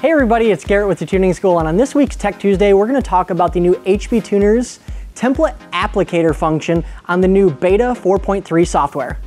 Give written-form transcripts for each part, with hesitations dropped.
Hey everybody, it's Garrett with The Tuning School, and on this week's Tech Tuesday, we're gonna talk about the new HP Tuners template applicator function on the new beta 4.3 software.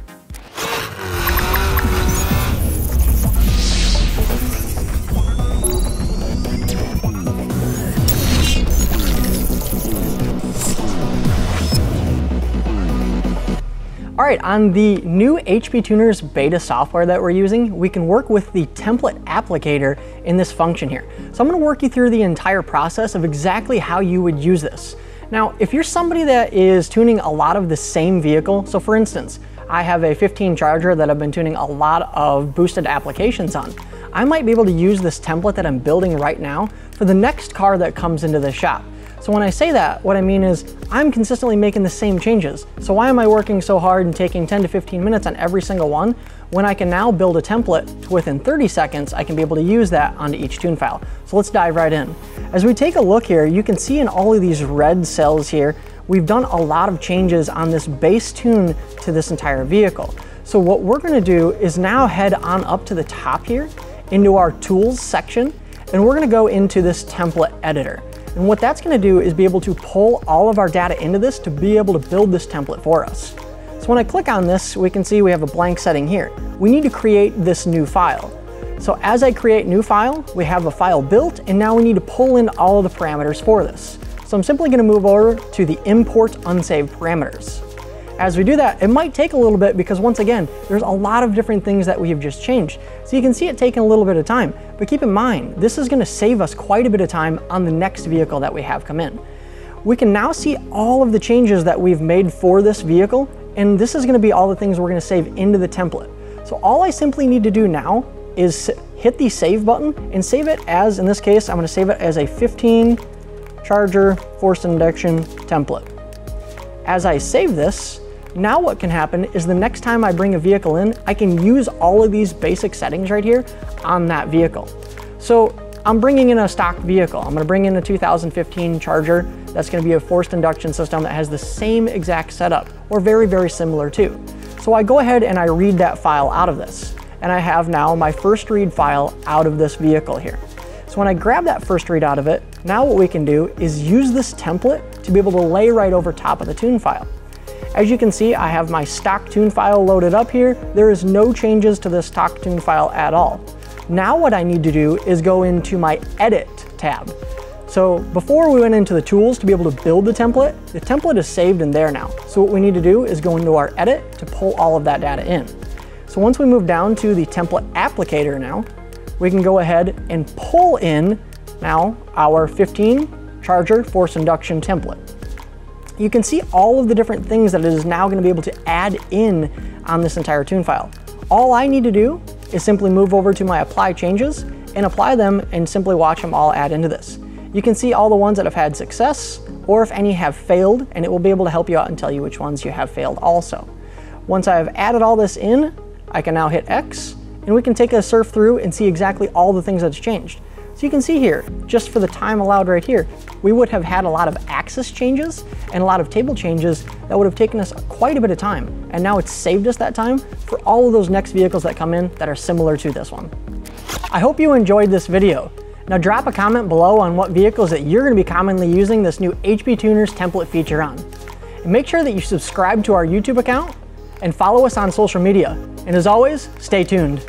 All right, on the new HP Tuners beta software that we're using, we can work with the template applicator in this function here. So I'm gonna work you through the entire process of exactly how you would use this. Now, if you're somebody that is tuning a lot of the same vehicle, so for instance, I have a 15 Charger that I've been tuning a lot of boosted applications on. I might be able to use this template that I'm building right now for the next car that comes into the shop. So when I say that, what I mean is I'm consistently making the same changes. So why am I working so hard and taking 10 to 15 minutes on every single one when I can now build a template to within 30 seconds, I can be able to use that onto each tune file. So let's dive right in. As we take a look here, you can see in all of these red cells here, we've done a lot of changes on this base tune to this entire vehicle. So what we're gonna do is now head on up to the top here into our tools section, and we're gonna go into this template editor. And what that's gonna do is be able to pull all of our data into this to be able to build this template for us. So when I click on this, we can see we have a blank setting here. We need to create this new file. So as I create new file, we have a file built, and now we need to pull in all of the parameters for this. So I'm simply gonna move over to the import unsaved parameters. As we do that, it might take a little bit because once again, there's a lot of different things that we have just changed. So you can see it taking a little bit of time, but keep in mind, this is gonna save us quite a bit of time on the next vehicle that we have come in. We can now see all of the changes that we've made for this vehicle, and this is gonna be all the things we're gonna save into the template. So all I simply need to do now is hit the save button and save it as, in this case, I'm gonna save it as a 15 Charger forced induction template. As I save this, now what can happen is the next time I bring a vehicle in, I can use all of these basic settings right here on that vehicle. So I'm bringing in a stock vehicle. I'm gonna bring in a 2015 Charger. That's gonna be a forced induction system that has the same exact setup or very, very similar to. So I go ahead and I read that file out of this. And I have now my first read file out of this vehicle here. So when I grab that first read out of it, now what we can do is use this template to be able to lay right over top of the tune file. As you can see, I have my stock tune file loaded up here. There is no changes to this stock tune file at all. Now what I need to do is go into my edit tab. So before we went into the tools to be able to build the template is saved in there now. So what we need to do is go into our edit to pull all of that data in. So once we move down to the template applicator now, we can go ahead and pull in now our 15 Charger force induction template. You can see all of the different things that it is now gonna be able to add in on this entire tune file. All I need to do is simply move over to my apply changes and apply them and simply watch them all add into this. You can see all the ones that have had success or if any have failed, and it will be able to help you out and tell you which ones you have failed also. Once I've added all this in, I can now hit X and we can take a surf through and see exactly all the things that's changed. So you can see here, just for the time allowed right here, we would have had a lot of axis changes and a lot of table changes that would have taken us quite a bit of time. And now it's saved us that time for all of those next vehicles that come in that are similar to this one. I hope you enjoyed this video. Now drop a comment below on what vehicles that you're gonna be commonly using this new HP Tuners template feature on. And make sure that you subscribe to our YouTube account and follow us on social media. And as always, stay tuned.